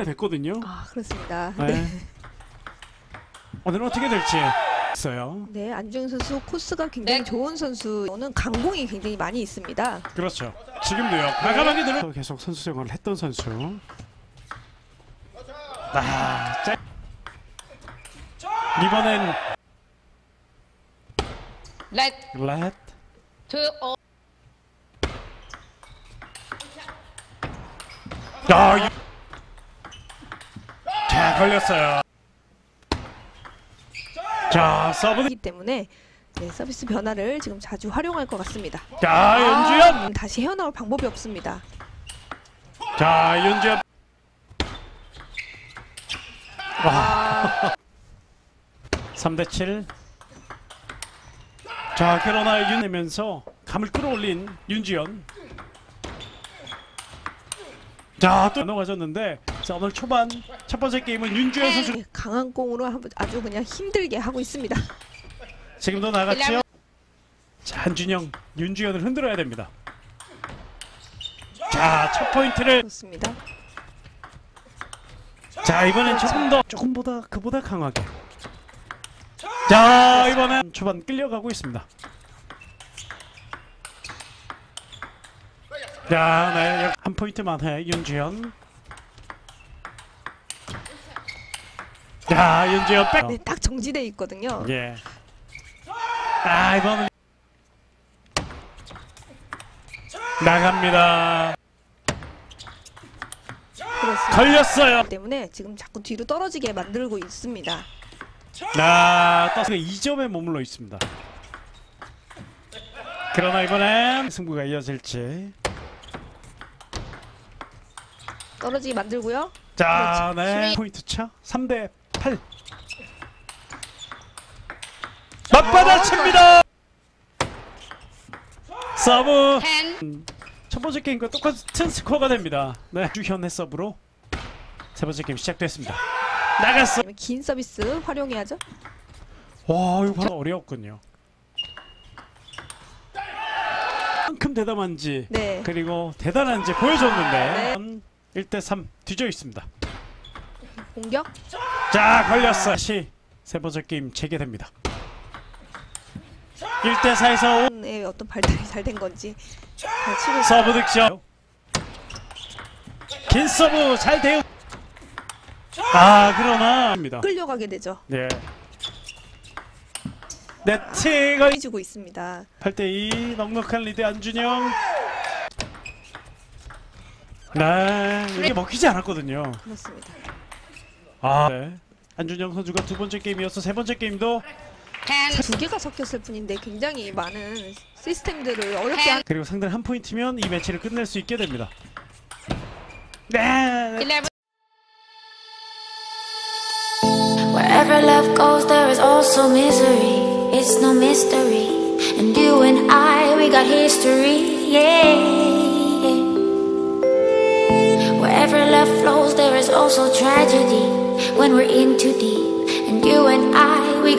때가 됐거든요. 아, 그렇습니다. 네. 네. 오늘 어떻게 될지. 있어요. 네, 안준영 선수 코스가 굉장히 네. 좋은 선수. 저는 강공이 굉장히 많이 있습니다. 그렇죠. 지금도요. 과감하게 네. 들어 계속 선수 생활을 했던 선수. 아, 짜. 이번엔 렛. 야. 자, 걸렸어요. 자, 서브이기 때문에 네, 서비스 변화를 지금 자주 활용할 것 같습니다. 자, 윤주현 다시 헤어나올 방법이 없습니다. 자, 윤주현 아. 3대7. 자, 그러나 윤내면서 감을 끌어올린 윤주현. 자, 또 넘어가졌는데 자, 오늘 초반 첫 번째 게임은 윤주현 선수 네, 강한 공으로 아주 그냥 힘들게 하고 있습니다. 지금도 나갔죠? 자, 안준영, 윤주현을 흔들어야 됩니다. 자, 첫 포인트를 좋습니다. 자, 이번엔 조금 더 조금보다 그보다 강하게. 자, 이번엔 초반 끌려가고 있습니다. 자, 네, 한 포인트만 해, 윤주현. 자, 윤주현 백! 네, 딱 정지돼 있거든요. 예. 아, 이번은 나갑니다. 그렇습니다. 걸렸어요. 때문에 지금 자꾸 뒤로 떨어지게 만들고 있습니다. 나 떴어요. 2점에 머물러 있습니다. 그러나 이번엔 승부가 이어질지. 떨어지게 만들고요. 자, 그렇지. 네. 포인트 차 3대 8. 맞받아 칩니다. 서브. 첫 번째 게임과 똑같은 스코어가 됩니다. 네. 주현의 서브로 세 번째 게임 시작됐습니다. 나갔어. 긴 서비스 활용해야죠. 와, 이거 바로 어려웠군요. 만큼 대담한지 네. 그리고 대단한지 보여줬는데. 네. 1대3 뒤져 있습니다. 공격? 자, 걸렸어. 다시 세 번째 게임 재개됩니다. 1대4에서 5. 네, 어떤 발달이 잘 된 건지 잘 치고 서브 득점. 긴 서브 잘 대응. 아, 그러나 끌려가게 되죠. 네. 네팅을 해주고 있습니다. 8대2 넉넉한 리드 안준영. 네, 이게 먹히지 않았거든요. 그렇습니다. 아, 네. 안준영 선수가 두 번째 게임이어서 세 번째 게임도 두 개가 섞였을 뿐인데 굉장히 많은 시스템들을 어렵게 한 그리고 상대는 한 포인트면 이 매치를 끝낼 수 있게 됩니다. 네. Wherever love goes there is also misery. It's no mystery. And you and I we got history. Yeah. Wherever love flows, there is also tragedy when we're in too deep, and you and I.